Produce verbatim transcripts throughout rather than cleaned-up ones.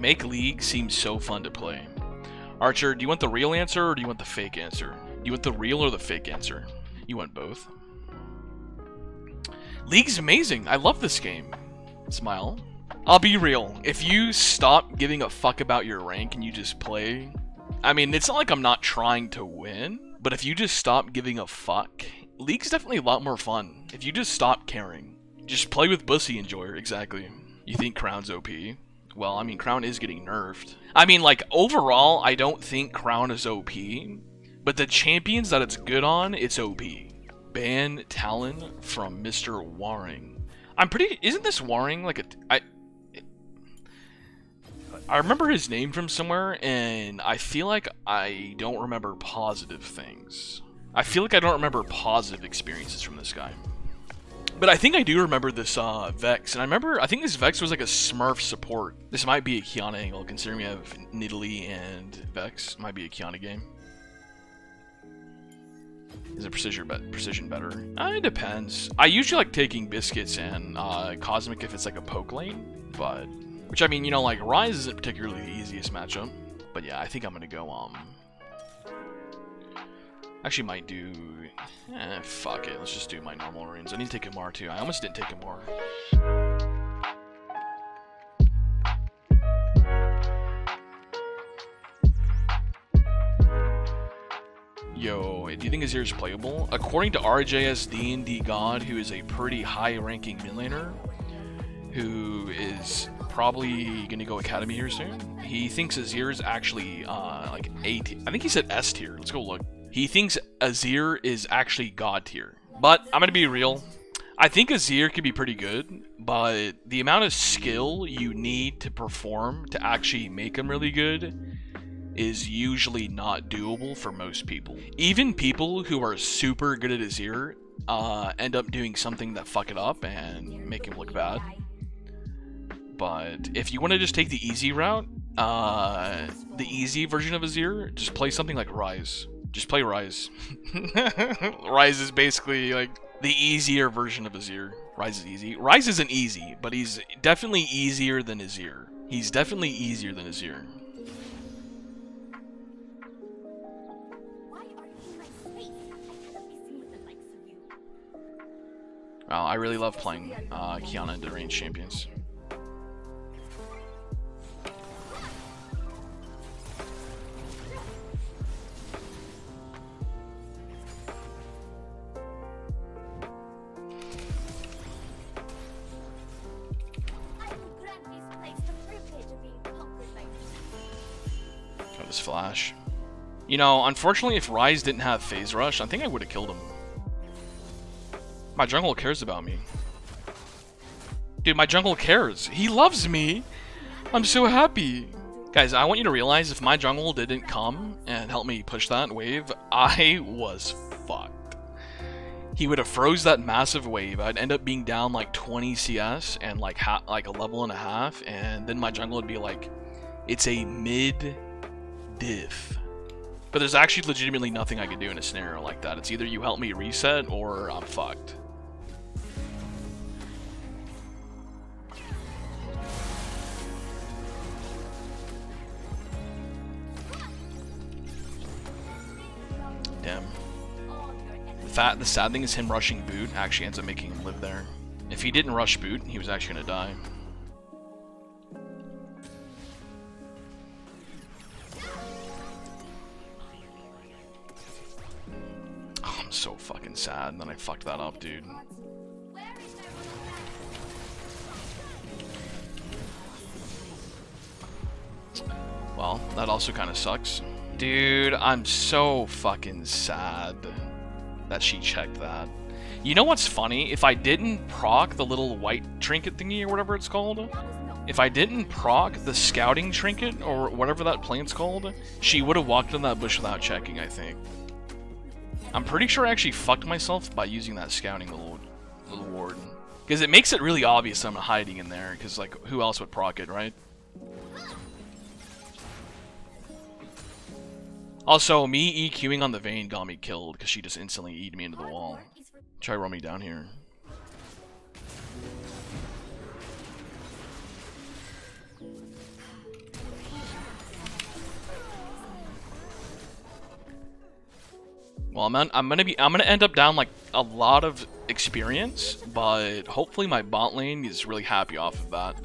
make League seem so fun to play. Archer, do you want the real answer or do you want the fake answer? You want the real or the fake answer? You want both. League's amazing. I love this game. Smile. I'll be real. If you stop giving a fuck about your rank and you just play... I mean, it's not like I'm not trying to win, but if you just stop giving a fuck... League's definitely a lot more fun. If you just stop caring. Just play with Bussy Enjoyer, exactly. You think Crown's O P? Well, I mean, Crown is getting nerfed. I mean, like, overall, I don't think Crown is O P, but the champions that it's good on, it's O P. Ban Talon from Mister Waring. I'm pretty... Isn't this Waring like a... I, I remember his name from somewhere, and I feel like I don't remember positive things. I feel like I don't remember positive experiences from this guy. But I think I do remember this uh, Vex, and I remember, I think this Vex was like a Smurf support. This might be a Qiyana angle, considering we have Nidalee and Vex. Might be a Qiyana game. Is it precision, be precision better? Uh, it depends. I usually like taking Biscuits and uh, Cosmic if it's like a poke lane, but... Which, I mean, you know, like, Rise isn't particularly the easiest matchup. But yeah, I think I'm gonna go, um... Actually might do... Eh, fuck it. Let's just do my normal runes. I need to take a Mar too. I almost didn't take a Mar. Yo, do you think Azir is playable? According to R J S D and D God, who is a pretty high-ranking mid laner, who is probably gonna go Academy here soon, he thinks Azir is actually, uh, like, A tier. I think he said S tier. Let's go look. He thinks Azir is actually God tier. But I'm going to be real. I think Azir could be pretty good, but the amount of skill you need to perform to actually make him really good is usually not doable for most people. Even people who are super good at Azir uh, end up doing something that fuck it up and make him look bad. But if you want to just take the easy route, uh, the easy version of Azir, just play something like Rise. Just play Rise. Rise is basically like the easier version of Azir. Rise is easy. Rise isn't easy, but he's definitely easier than Azir. He's definitely easier than Azir. Wow, I really love playing uh, Qiyana and deranged champions. Flash. You know, unfortunately, if Ryze didn't have Phase Rush, I think I would have killed him. My jungle cares about me. Dude, my jungle cares. He loves me. I'm so happy. Guys, I want you to realize if my jungle didn't come and help me push that wave, I was fucked. He would have froze that massive wave. I'd end up being down like twenty C S and like, ha like a level and a half, and then my jungle would be like, it's a mid... diff. But there's actually legitimately nothing I can do in a scenario like that. It's either you help me reset or I'm fucked. Damn. The, fat, the sad thing is him rushing boot actually ends up making him live there. If he didn't rush boot, he was actually gonna die. So fucking sad, and then I fucked that up, dude. Well, that also kind of sucks. Dude, I'm so fucking sad that she checked that. You know what's funny? If I didn't proc the little white trinket thingy or whatever it's called, if I didn't proc the scouting trinket or whatever that plant's called, she would have walked in that bush without checking, I think. I'm pretty sure I actually fucked myself by using that scouting little, little ward. Because it makes it really obvious I'm hiding in there, because, like, who else would proc it, right? Also, me EQing on the Vayne got me killed, because she just instantly E'd me into the wall. Try roll me down here. Well, I'm, I'm gonna be I'm gonna end up down like a lot of experience, but hopefully my bot lane is really happy off of that,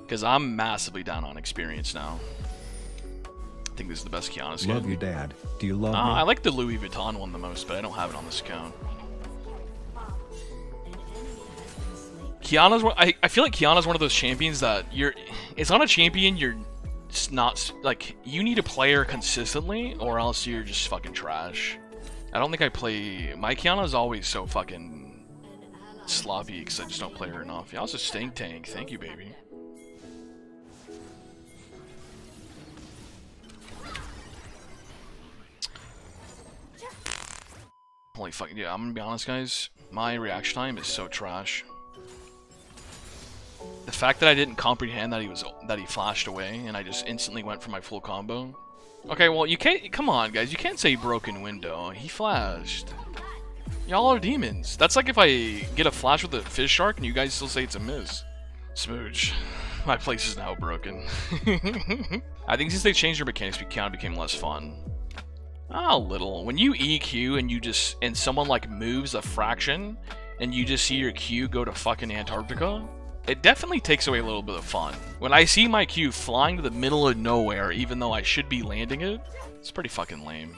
because I'm massively down on experience now. I think this is the best Qiyana skin. Love you, Dad. Do you love uh, me? I like the Louis Vuitton one the most, but I don't have it on this account. Qiyana's one, I, I feel like Qiyana's one of those champions that you're... It's not a champion, you're not... Like, you need a player consistently, or else you're just fucking trash. I don't think I play... My Qiyana's always so fucking sloppy, because I just don't play her enough. Y'all's a stink tank. Thank you, baby. Holy fucking... Yeah, I'm gonna be honest, guys. My reaction time is so trash. The fact that I didn't comprehend that he was that he flashed away, and I just instantly went for my full combo. Okay, well, you can't... Come on, guys. You can't say broken window. He flashed. Y'all are demons. That's like if I get a flash with a fish shark, and you guys still say it's a miss. Smooch. My place is now broken. I think since they changed their mechanics, it kind of became less fun. Ah, little. When you E Q and you just... And someone, like, moves a fraction, and you just see your Q go to fucking Antarctica... It definitely takes away a little bit of fun. When I see my Q flying to the middle of nowhere, even though I should be landing it, it's pretty fucking lame.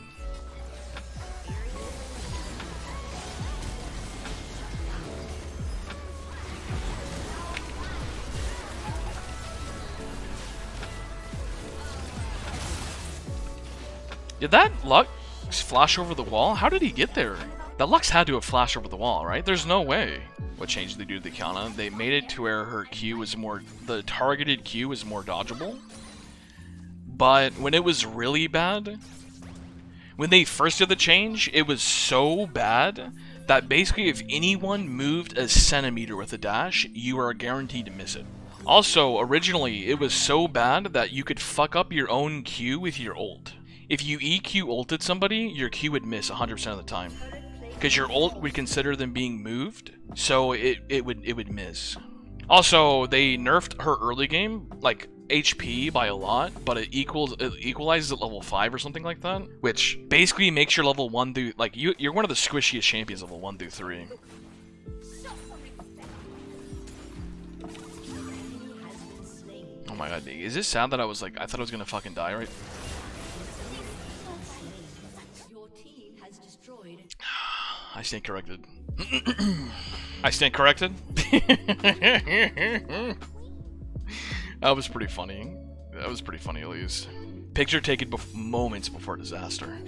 Did that Lux flash over the wall? How did he get there? That Lux had to have flashed over the wall, right? There's no way. What change did they do to the Qiyana? They made it to where her Q was more... The targeted Q is more dodgeable. But when it was really bad... When they first did the change, it was so bad that basically if anyone moved a centimeter with a dash, you are guaranteed to miss it. Also, originally, it was so bad that you could fuck up your own Q with your ult. If you E Q ulted somebody, your Q would miss one hundred percent of the time. Because your ult would consider them being moved, so it, it would it would miss. Also, they nerfed her early game, like, H P by a lot, but it equals it equalizes at level five or something like that, which basically makes your level one through, like, you, you're one of the squishiest champions level one through three. Oh my god, is this sad that I was like, I thought I was gonna fucking die, right? I stand corrected. I stand corrected? That was pretty funny. That was pretty funny, Elise. Picture taken bef moments before disaster.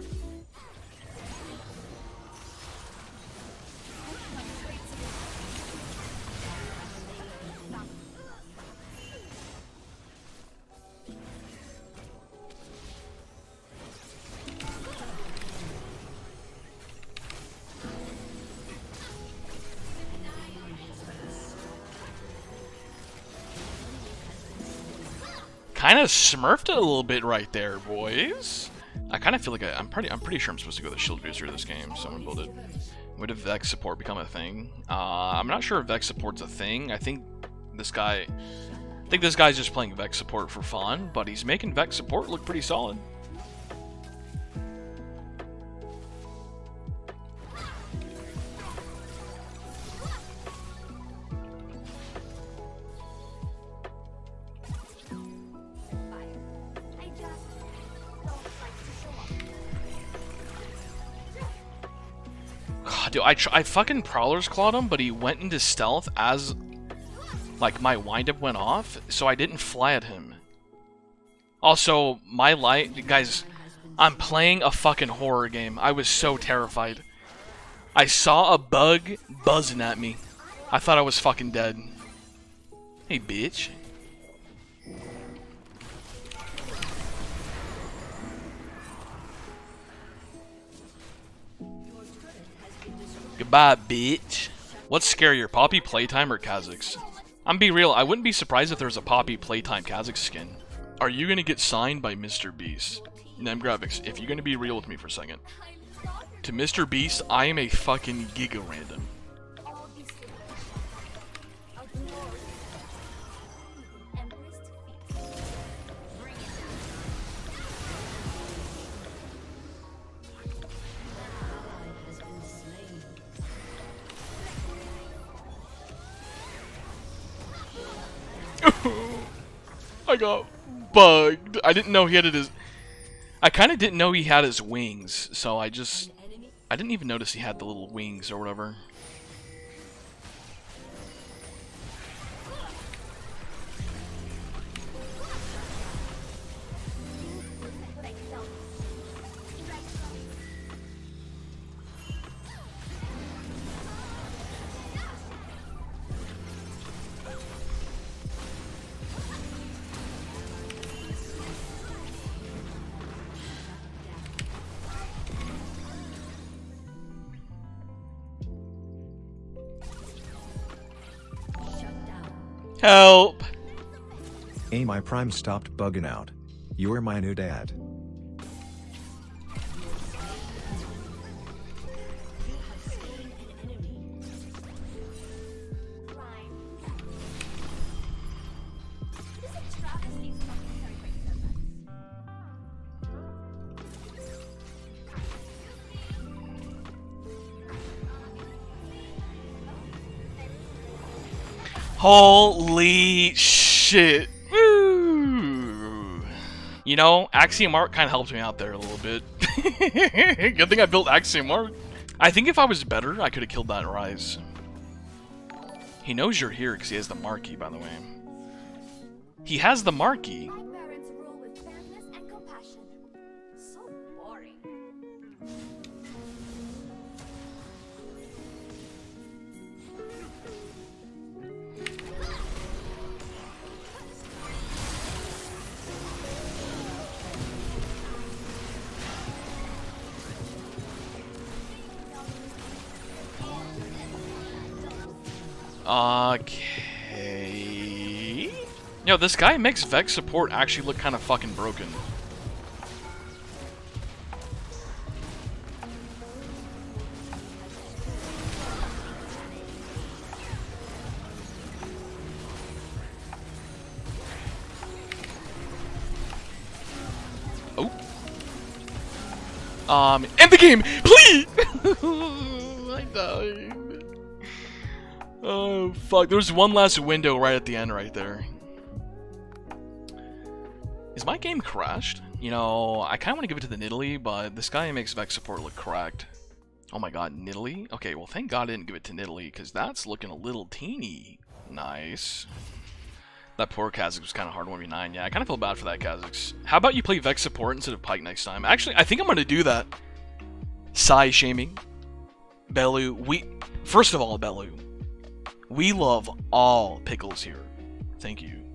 Kind of smurfed it a little bit right there, boys. I kind of feel like I, I'm pretty. I'm pretty sure I'm supposed to go the shield booster this game. Someone build it. Would a Vex support become a thing? Uh, I'm not sure if Vex support's a thing. I think this guy. I think this guy's just playing Vex support for fun, but he's making Vex support look pretty solid. Dude, I, tr I fucking Prowler's clawed him, but he went into stealth as, like, my windup went off, so I didn't fly at him. Also, my light... Guys, I'm playing a fucking horror game. I was so terrified. I saw a bug buzzing at me. I thought I was fucking dead. Hey, bitch. Goodbye, bitch. What's scarier, Poppy Playtime or Kha'Zix? I'm be real, I wouldn't be surprised if there was a Poppy Playtime Kha'Zix skin. Are you gonna get signed by Mister Beast? Nem Graphics, if you're gonna be real with me for a second. To Mister Beast, I am a fucking giga random. I got bugged. I didn't know he had his... I kind of didn't know he had his wings, so I just... I didn't even notice he had the little wings or whatever. Help! Hey, my prime stopped bugging out. You're my new dad. Holy shit. Woo. You know, Axiom Arc kind of helped me out there a little bit. Good thing I built Axiom Arc. I think if I was better, I could have killed that Rise. He knows you're here because he has the Marquee, by the way. He has the Marquee. Okay. Yo, this guy makes Vex support actually look kind of fucking broken. Oh. Um, end the game, please! I died. Oh, fuck. There's one last window right at the end right there. Is my game crashed? You know, I kind of want to give it to the Nidalee, but this guy makes Vex support look cracked. Oh my god, Nidalee? Okay, well, thank god I didn't give it to Nidalee, because that's looking a little teeny. Nice. That poor Kha'Zix was kind of hard one v nine. Yeah, I kind of feel bad for that Kha'Zix. How about you play Vex support instead of Pike next time? Actually, I think I'm going to do that. Sigh shaming. Belu, we... First of all, Belu. We love all pickles here. Thank you.